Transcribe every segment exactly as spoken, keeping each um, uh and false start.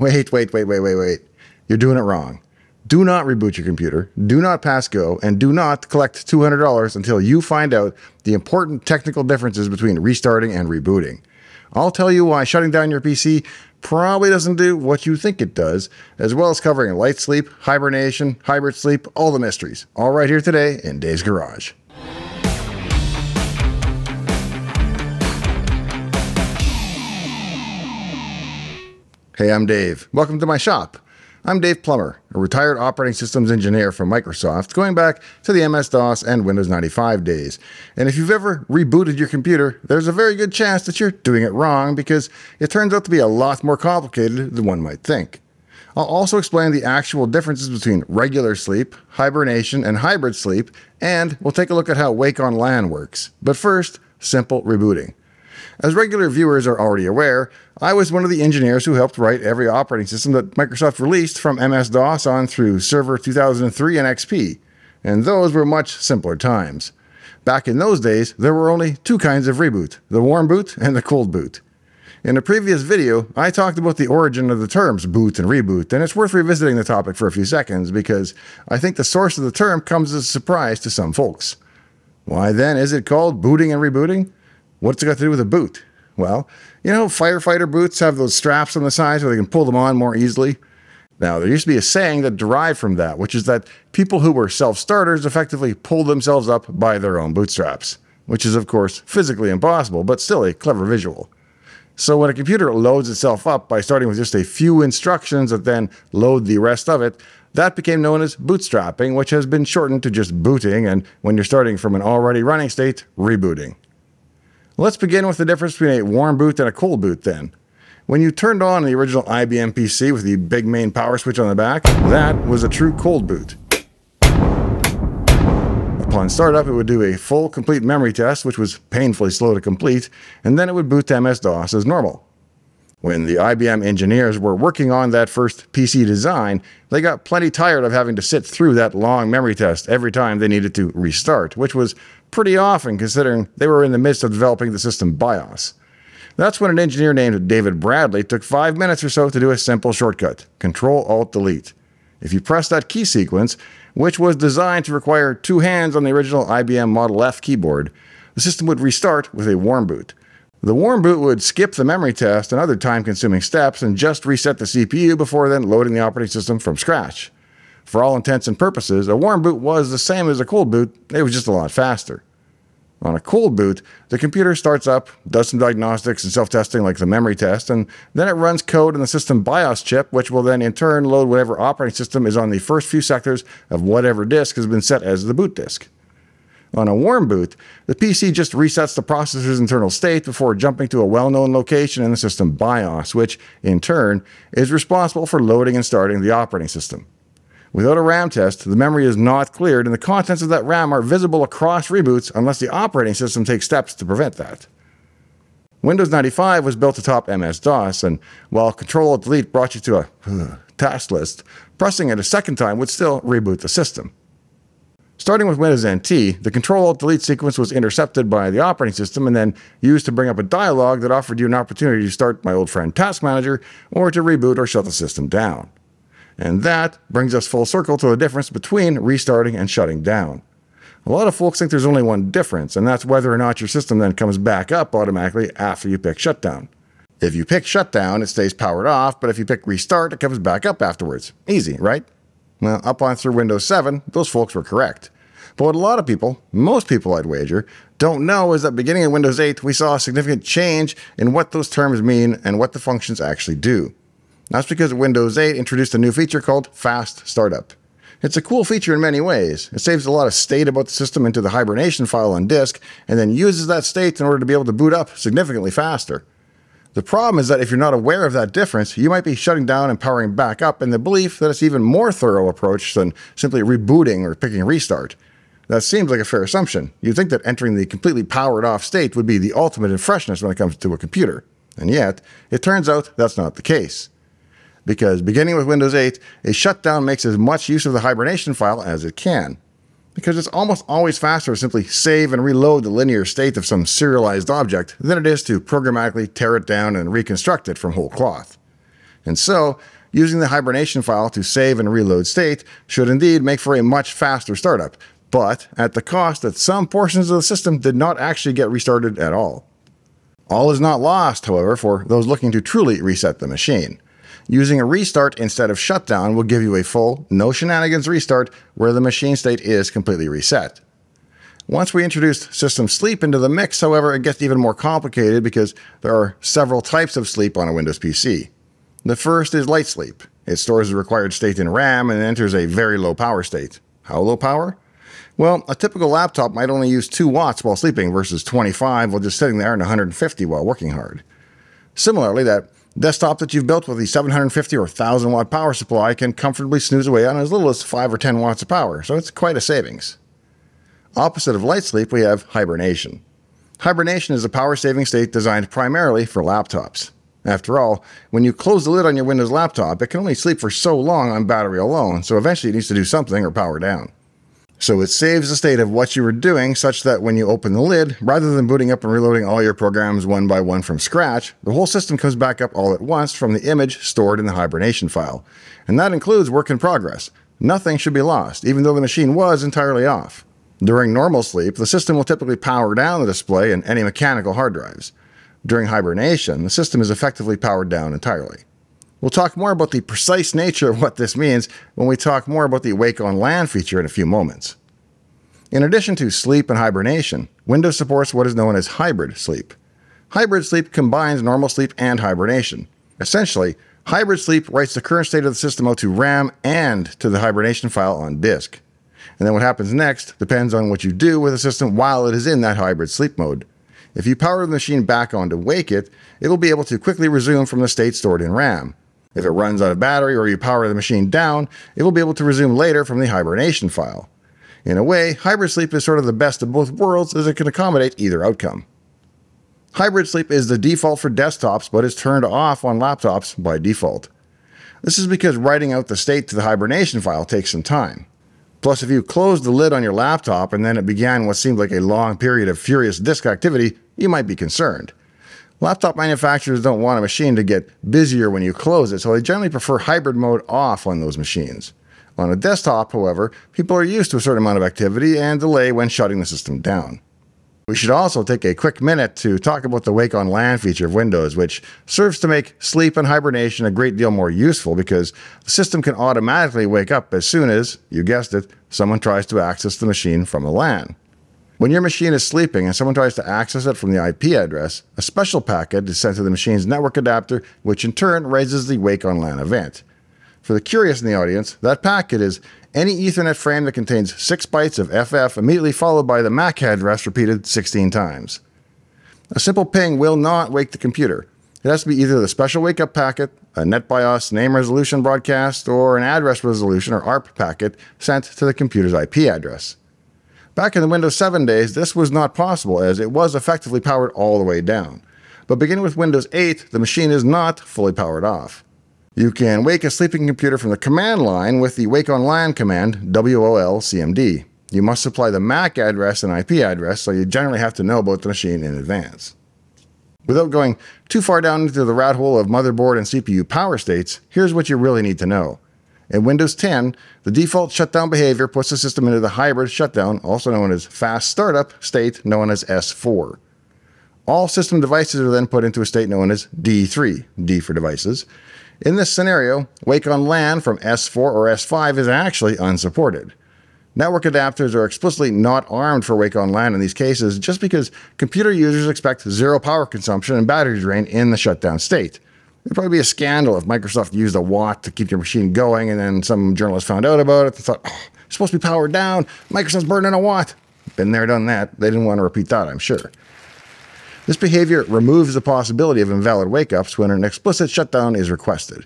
Wait, wait, wait, wait, wait, wait. You're doing it wrong. Do not reboot your computer, do not pass go, and do not collect two hundred dollars until you find out the important technical differences between restarting and rebooting. I'll tell you why shutting down your P C probably doesn't do what you think it does, as well as covering light sleep, hibernation, hybrid sleep, all the mysteries. All right here today in Dave's Garage. Hey, I'm Dave. Welcome to my shop. I'm Dave Plummer, a retired operating systems engineer from Microsoft, going back to the M S DOS and Windows ninety-five days. And if you've ever rebooted your computer, there's a very good chance that you're doing it wrong because it turns out to be a lot more complicated than one might think. I'll also explain the actual differences between regular sleep, hibernation, and hybrid sleep, and we'll take a look at how Wake-on-LAN works. But first, simple rebooting. As regular viewers are already aware, I was one of the engineers who helped write every operating system that Microsoft released from M S DOS on through Server two thousand three and X P, and those were much simpler times. Back in those days, there were only two kinds of reboot, the warm boot and the cold boot. In a previous video, I talked about the origin of the terms boot and reboot, and it's worth revisiting the topic for a few seconds because I think the source of the term comes as a surprise to some folks. Why then is it called booting and rebooting? What's it got to do with a boot? Well, you know, firefighter boots have those straps on the sides where they can pull them on more easily. Now, there used to be a saying that derived from that, which is that people who were self-starters effectively pulled themselves up by their own bootstraps, which is, of course, physically impossible, but still a clever visual. So when a computer loads itself up by starting with just a few instructions that then load the rest of it, that became known as bootstrapping, which has been shortened to just booting, and when you're starting from an already running state, rebooting. Let's begin with the difference between a warm boot and a cold boot then. When you turned on the original I B M P C with the big main power switch on the back, that was a true cold boot. Upon startup, it would do a full complete memory test, which was painfully slow to complete, and then it would boot to M S DOS as normal. When the I B M engineers were working on that first P C design, they got plenty tired of having to sit through that long memory test every time they needed to restart, which was pretty often considering they were in the midst of developing the system BIOS. That's when an engineer named David Bradley took five minutes or so to do a simple shortcut, Control-Alt-Delete. If you press that key sequence, which was designed to require two hands on the original I B M Model F keyboard, the system would restart with a warm boot. The warm boot would skip the memory test and other time-consuming steps and just reset the C P U before then loading the operating system from scratch. For all intents and purposes, a warm boot was the same as a cold boot, it was just a lot faster. On a cold boot, the computer starts up, does some diagnostics and self-testing like the memory test, and then it runs code in the system BIOS chip, which will then in turn load whatever operating system is on the first few sectors of whatever disk has been set as the boot disk. On a warm boot, the P C just resets the processor's internal state before jumping to a well-known location in the system BIOS, which, in turn, is responsible for loading and starting the operating system. Without a RAM test, the memory is not cleared, and the contents of that RAM are visible across reboots unless the operating system takes steps to prevent that. Windows ninety-five was built atop M S DOS, and while Control-Alt-Delete brought you to a uh, task list, pressing it a second time would still reboot the system. Starting with Windows N T, the Control-Alt-Delete sequence was intercepted by the operating system and then used to bring up a dialog that offered you an opportunity to start my old friend Task Manager or to reboot or shut the system down. And that brings us full circle to the difference between restarting and shutting down. A lot of folks think there's only one difference, and that's whether or not your system then comes back up automatically after you pick shutdown. If you pick shutdown, it stays powered off, but if you pick restart, it comes back up afterwards. Easy, right? Well, up on through Windows seven, those folks were correct. But what a lot of people, most people I'd wager, don't know is that beginning in Windows eight, we saw a significant change in what those terms mean and what the functions actually do. That's because Windows eight introduced a new feature called Fast Startup. It's a cool feature in many ways. It saves a lot of state about the system into the hibernation file on disk, and then uses that state in order to be able to boot up significantly faster. The problem is that if you're not aware of that difference, you might be shutting down and powering back up in the belief that it's an even more thorough approach than simply rebooting or picking restart. That seems like a fair assumption. You'd think that entering the completely powered off state would be the ultimate in freshness when it comes to a computer. And yet, it turns out that's not the case. Because beginning with Windows eight, a shutdown makes as much use of the hibernation file as it can. Because it's almost always faster to simply save and reload the linear state of some serialized object than it is to programmatically tear it down and reconstruct it from whole cloth. And so, using the hibernation file to save and reload state should indeed make for a much faster startup, but at the cost that some portions of the system did not actually get restarted at all. All is not lost, however, for those looking to truly reset the machine. Using a restart instead of shutdown will give you a full, no shenanigans restart where the machine state is completely reset. Once we introduced system sleep into the mix, however, it gets even more complicated because there are several types of sleep on a Windows P C. The first is light sleep. It stores the required state in RAM and enters a very low power state. How low power? Well, a typical laptop might only use two watts while sleeping versus twenty-five while just sitting there and one hundred fifty while working hard. Similarly, that desktop that you've built with the seven hundred fifty or one thousand watt power supply can comfortably snooze away on as little as five or ten watts of power, so it's quite a savings. Opposite of light sleep, we have hibernation. Hibernation is a power-saving state designed primarily for laptops. After all, when you close the lid on your Windows laptop, it can only sleep for so long on battery alone, so eventually it needs to do something or power down. So it saves the state of what you were doing such that when you open the lid, rather than booting up and reloading all your programs one by one from scratch, the whole system comes back up all at once from the image stored in the hibernation file. And that includes work in progress. Nothing should be lost, even though the machine was entirely off. During normal sleep, the system will typically power down the display and any mechanical hard drives. During hibernation, the system is effectively powered down entirely. We'll talk more about the precise nature of what this means when we talk more about the Wake-on-LAN feature in a few moments. In addition to sleep and hibernation, Windows supports what is known as hybrid sleep. Hybrid sleep combines normal sleep and hibernation. Essentially, hybrid sleep writes the current state of the system out to RAM and to the hibernation file on disk. And then what happens next depends on what you do with the system while it is in that hybrid sleep mode. If you power the machine back on to wake it, it will be able to quickly resume from the state stored in RAM. If it runs out of battery or you power the machine down, it will be able to resume later from the hibernation file. In a way, hybrid sleep is sort of the best of both worlds as it can accommodate either outcome. Hybrid sleep is the default for desktops but is turned off on laptops by default. This is because writing out the state to the hibernation file takes some time. Plus, if you closed the lid on your laptop and then it began what seemed like a long period of furious disk activity, you might be concerned. Laptop manufacturers don't want a machine to get busier when you close it, so they generally prefer hybrid mode off on those machines. On a desktop, however, people are used to a certain amount of activity and delay when shutting the system down. We should also take a quick minute to talk about the Wake-on-LAN feature of Windows, which serves to make sleep and hibernation a great deal more useful because the system can automatically wake up as soon as, you guessed it, someone tries to access the machine from a LAN. When your machine is sleeping and someone tries to access it from the I P address, a special packet is sent to the machine's network adapter, which in turn raises the Wake-on-LAN event. For the curious in the audience, that packet is any Ethernet frame that contains six bytes of F F immediately followed by the MAC address repeated sixteen times. A simple ping will not wake the computer. It has to be either the special wake-up packet, a NetBIOS name resolution broadcast, or an address resolution or A R P packet sent to the computer's I P address. Back in the Windows seven days, this was not possible as it was effectively powered all the way down. But beginning with Windows eight, the machine is not fully powered off. You can wake a sleeping computer from the command line with the Wake-on-LAN command WOLCMD. You must supply the MAC address and I P address, so you generally have to know about the machine in advance. Without going too far down into the rat hole of motherboard and C P U power states, here's what you really need to know. In Windows ten, the default shutdown behavior puts the system into the hybrid shutdown, also known as Fast Startup, state known as S four. All system devices are then put into a state known as D three, D for devices. In this scenario, Wake-on-LAN from S four or S five is actually unsupported. Network adapters are explicitly not armed for Wake-on-LAN in these cases just because computer users expect zero power consumption and battery drain in the shutdown state. It'd probably be a scandal if Microsoft used a watt to keep your machine going and then some journalist found out about it and thought, oh, it's supposed to be powered down, Microsoft's burning a watt. Been there, done that. They didn't want to repeat that, I'm sure. This behavior removes the possibility of invalid wake-ups when an explicit shutdown is requested.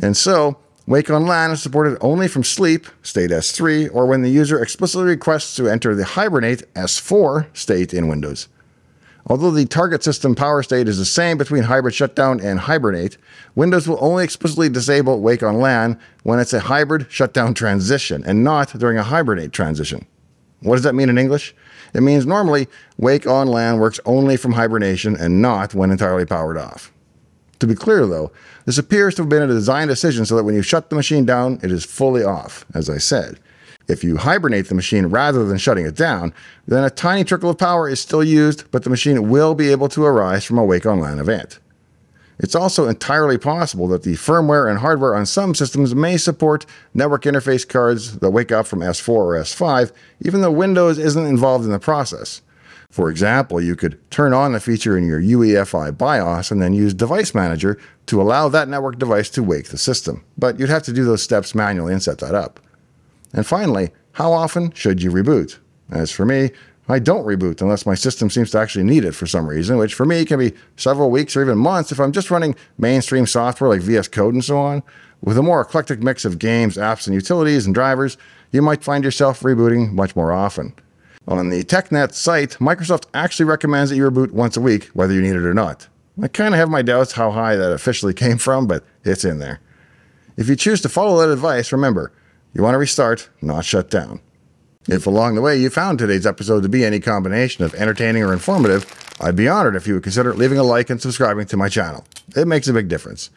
And so, Wake-on-LAN is supported only from sleep, state S three, or when the user explicitly requests to enter the hibernate S four state in Windows. Although the target system power state is the same between hybrid shutdown and hibernate, Windows will only explicitly disable Wake-on-LAN when it's a hybrid shutdown transition and not during a hibernate transition. What does that mean in English? It means normally Wake-on-LAN works only from hibernation and not when entirely powered off. To be clear though, this appears to have been a design decision so that when you shut the machine down, it is fully off, as I said. If you hibernate the machine rather than shutting it down, then a tiny trickle of power is still used, but the machine will be able to arise from a Wake-on-LAN event. It's also entirely possible that the firmware and hardware on some systems may support network interface cards that wake up from S four or S five, even though Windows isn't involved in the process. For example, you could turn on the feature in your U E F I BIOS and then use Device Manager to allow that network device to wake the system, but you'd have to do those steps manually and set that up. And finally, how often should you reboot? As for me, I don't reboot unless my system seems to actually need it for some reason, which for me can be several weeks or even months if I'm just running mainstream software like V S Code and so on. With a more eclectic mix of games, apps, and utilities and drivers, you might find yourself rebooting much more often. On the TechNet site, Microsoft actually recommends that you reboot once a week, whether you need it or not. I kind of have my doubts how high that officially came from, but it's in there. If you choose to follow that advice, remember, you want to restart, not shut down. If along the way you found today's episode to be any combination of entertaining or informative, I'd be honored if you would consider leaving a like and subscribing to my channel. It makes a big difference.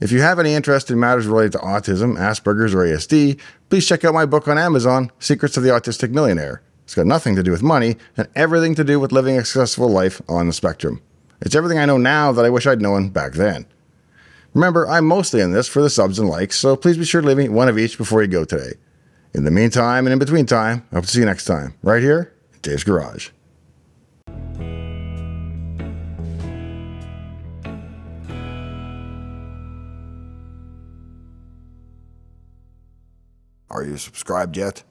If you have any interest in matters related to autism, Asperger's, or A S D, please check out my book on Amazon, Secrets of the Autistic Millionaire. It's got nothing to do with money and everything to do with living a successful life on the spectrum. It's everything I know now that I wish I'd known back then. Remember, I'm mostly in this for the subs and likes, so please be sure to leave me one of each before you go today. In the meantime and in between time, I hope to see you next time, right here at Dave's Garage. Are you subscribed yet?